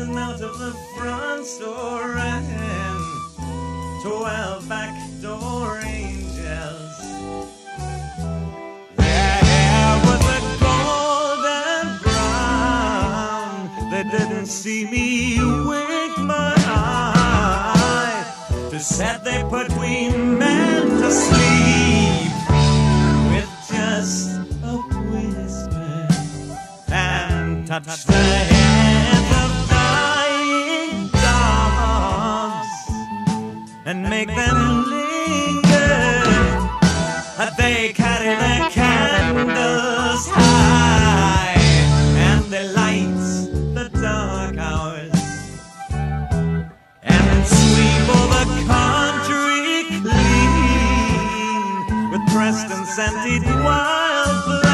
and out of the front store ran 12 backdoor angels. Their hair was a golden brown. They didn't see me wink my eye. They said they put we men to sleep with just a whisper and touched the heads of dying dogs and make them linger. They carry their candles high and they light the dark hours and sweep all the country clean with Preston scented wild flowers.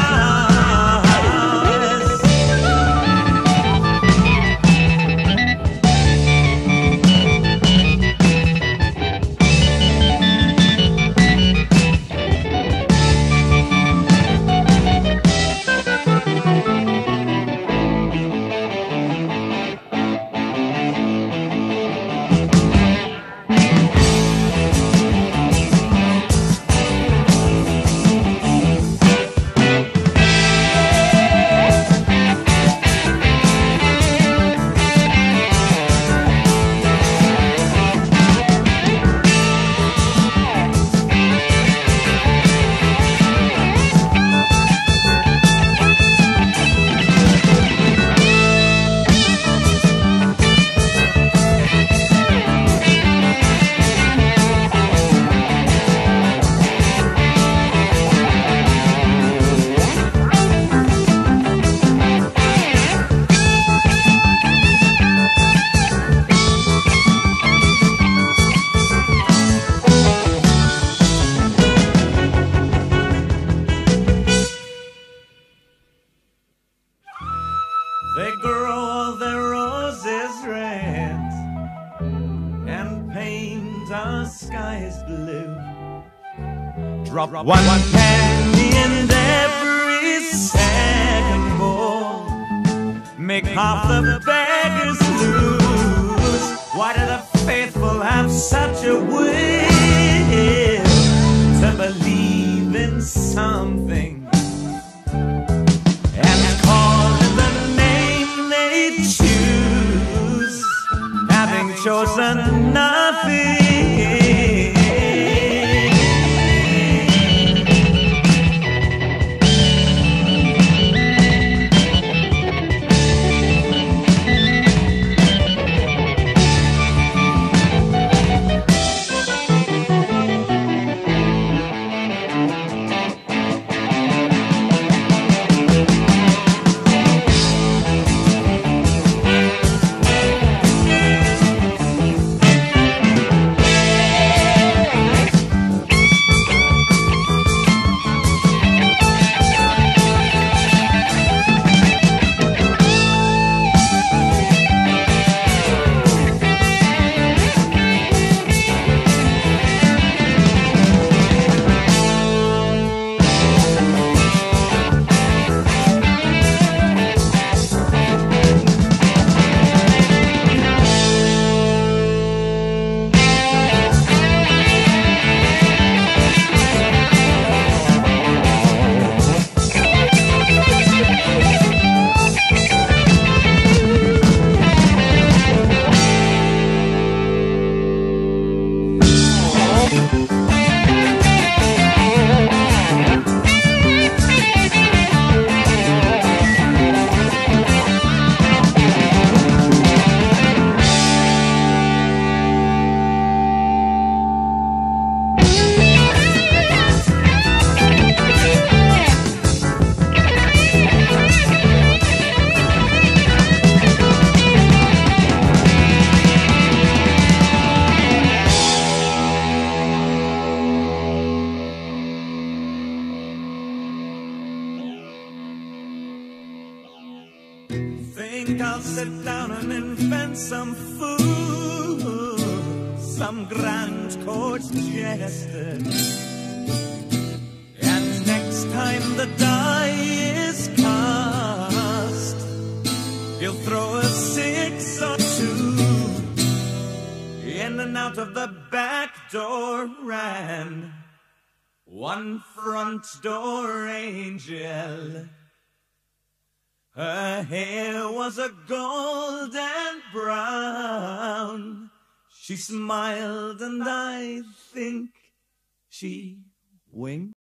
They grow all their roses red and paint our skies blue. Drop one penny and every second ball make half the beggars lose. Why do the faithful have such a will to believe in something? Chosen nothing. I'll sit down and invent some fool, some grand court jester. And next time the die is cast, he'll throw a sin. 6 or 2. In and out of the back door ran one front door angel. Her hair was a golden brown. She smiled and I think she winked.